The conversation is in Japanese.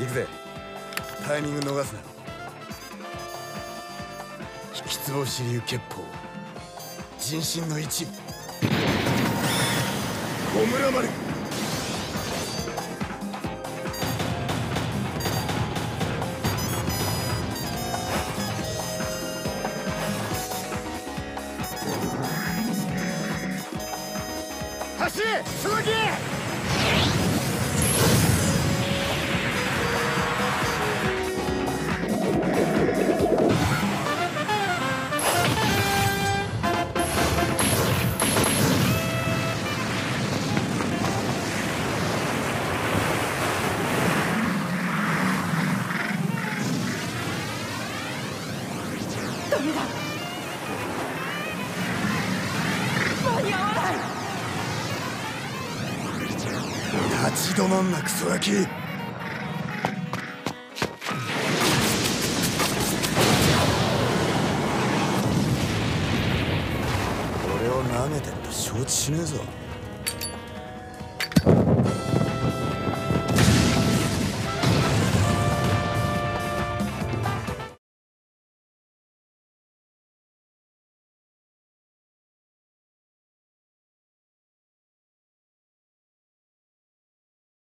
行くぜ。タイミング逃すな。引きつぼ支流決法、人心の一部。小村丸、走れ鈴木。立ち止まんなクソガキ。俺をなめてると承知しねえぞ。